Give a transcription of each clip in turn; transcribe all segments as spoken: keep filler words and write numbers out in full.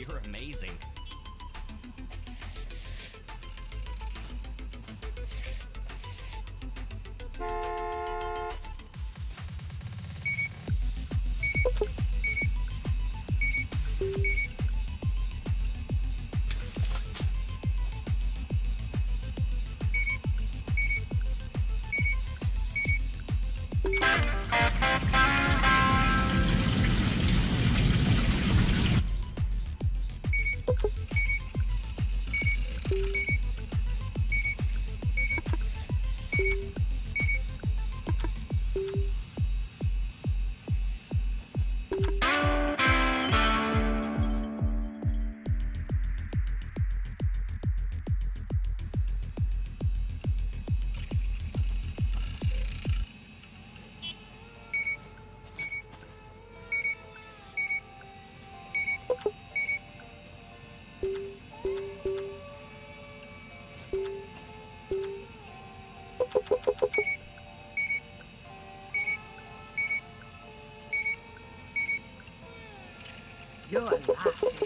You're amazing. You're massive.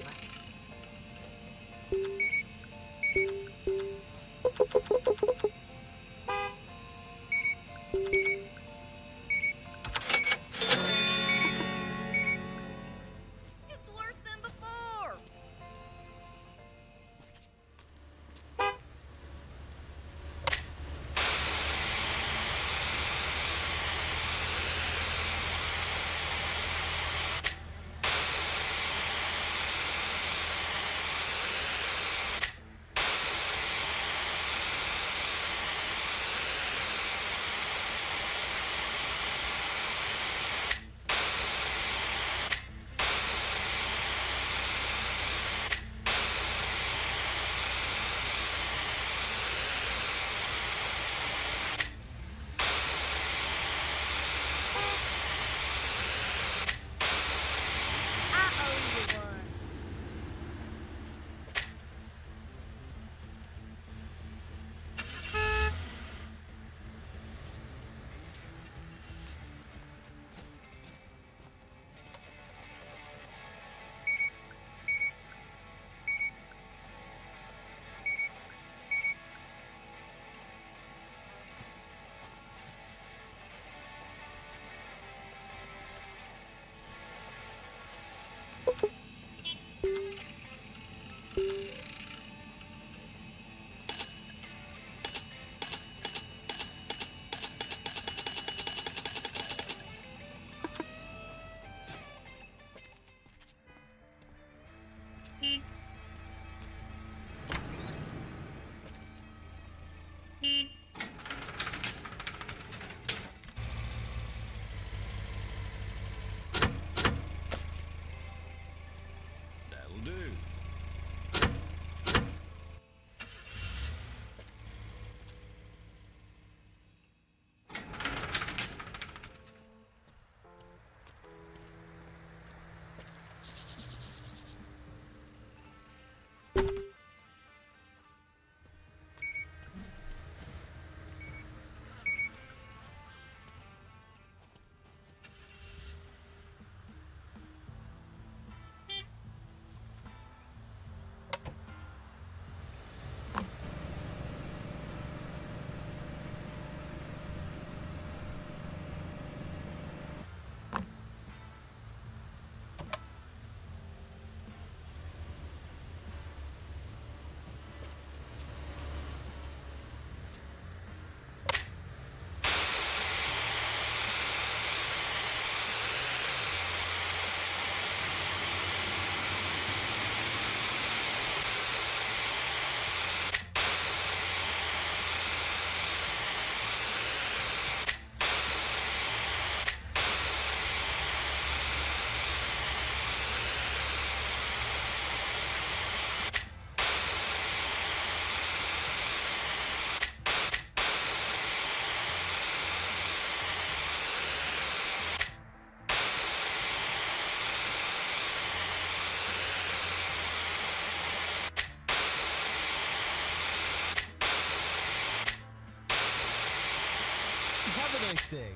Have a nice day.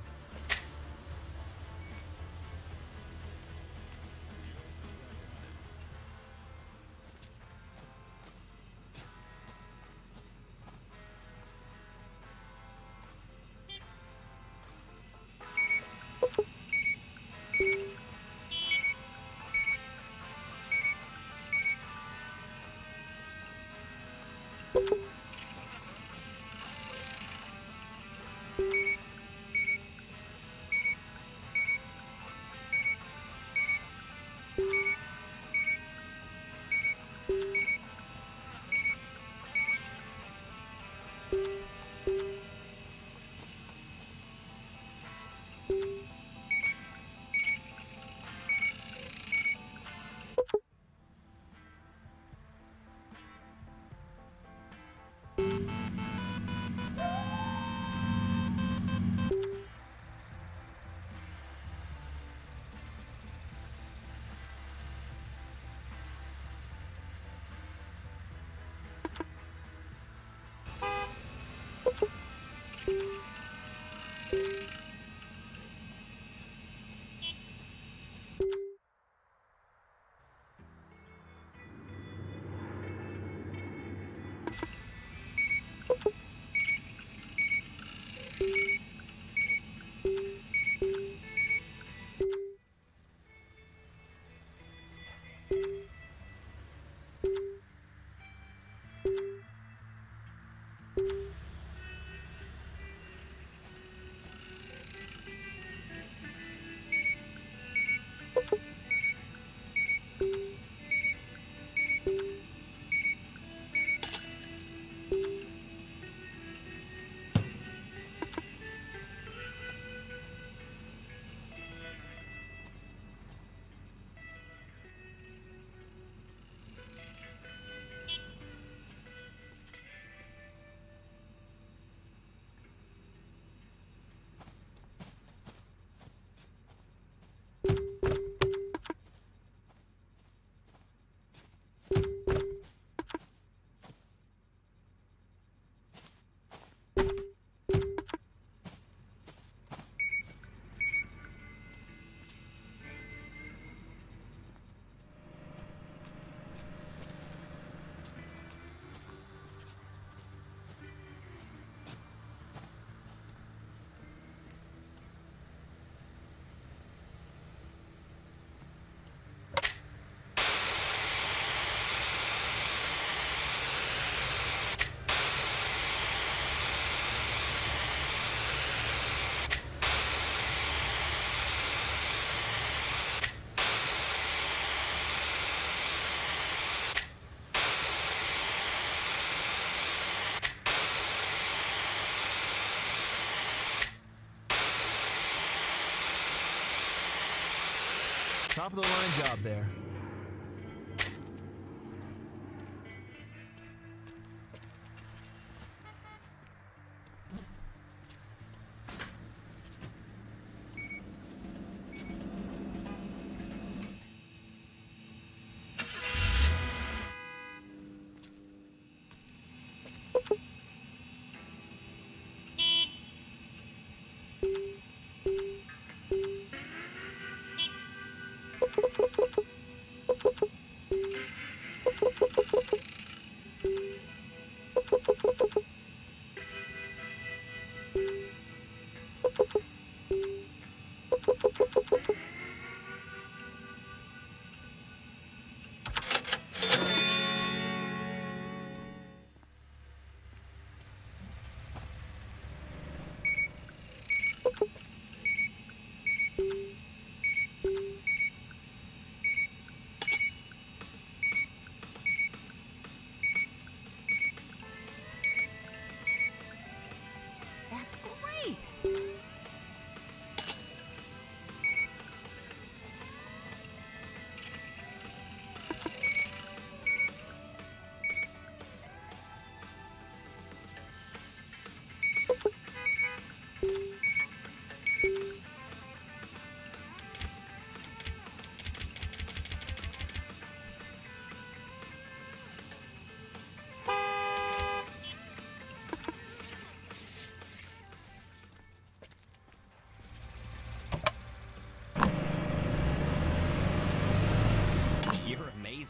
Top of the line job there.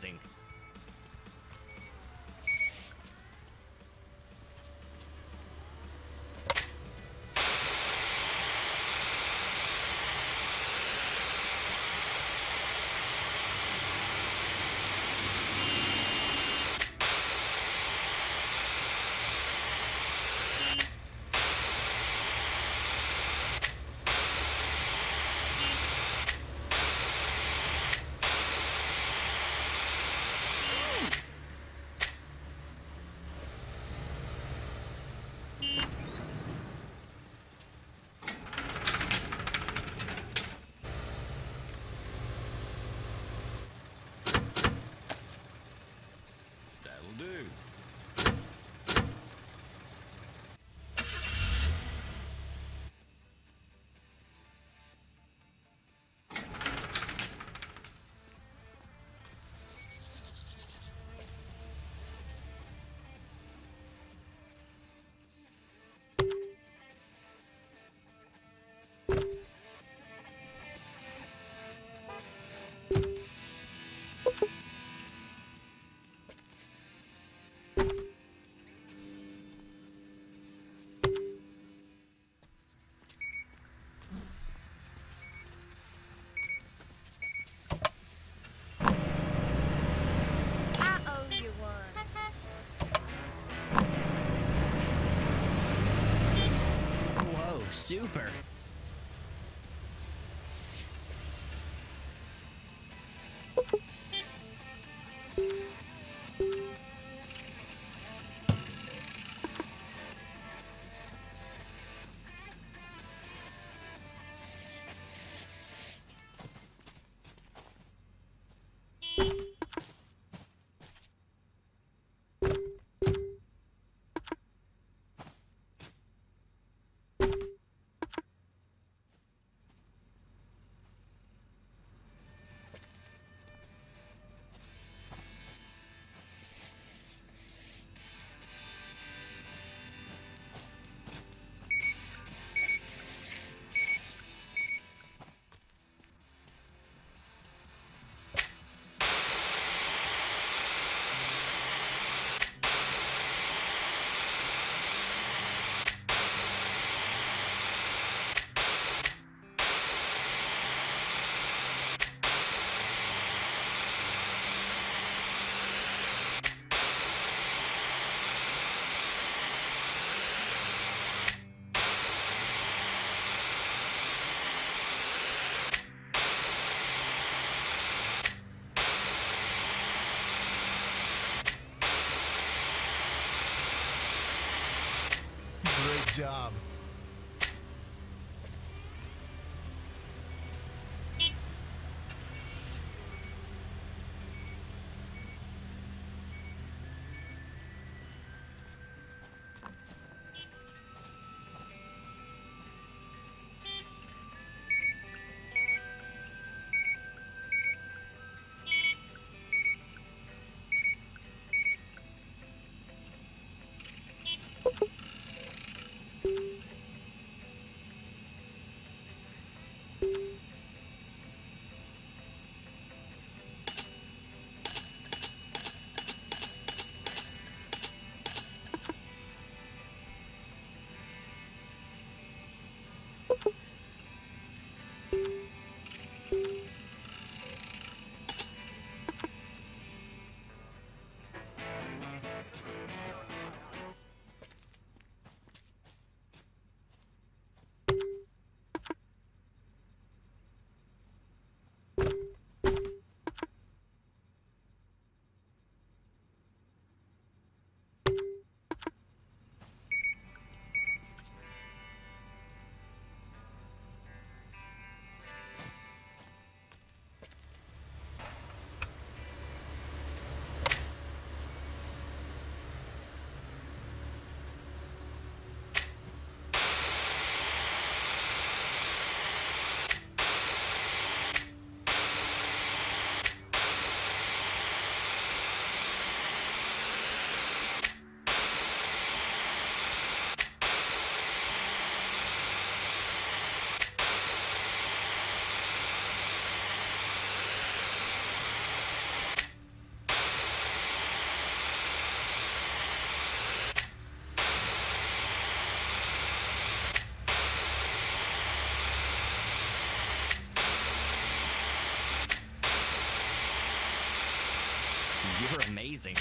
amazing. Super. Job. Thank you. You're amazing.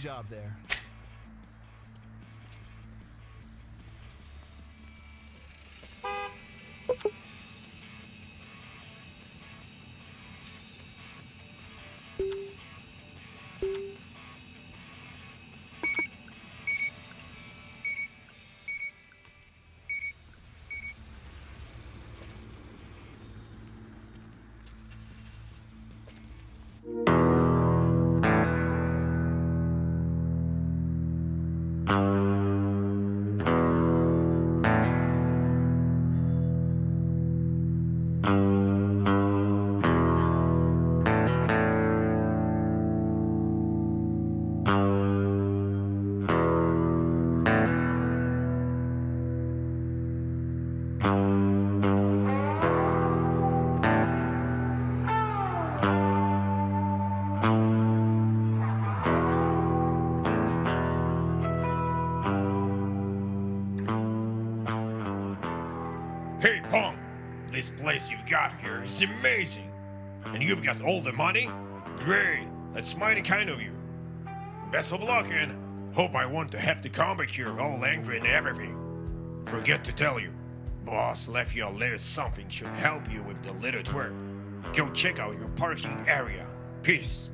Job there. Hey, Pong! This place you've got here is amazing! And you've got all the money? Great! That's mighty kind of you! Best of luck, and hope I won't have to come back here all angry and everything. Forget to tell you, boss left you a little something should help you with the little twerk. Go check out your parking area. Peace!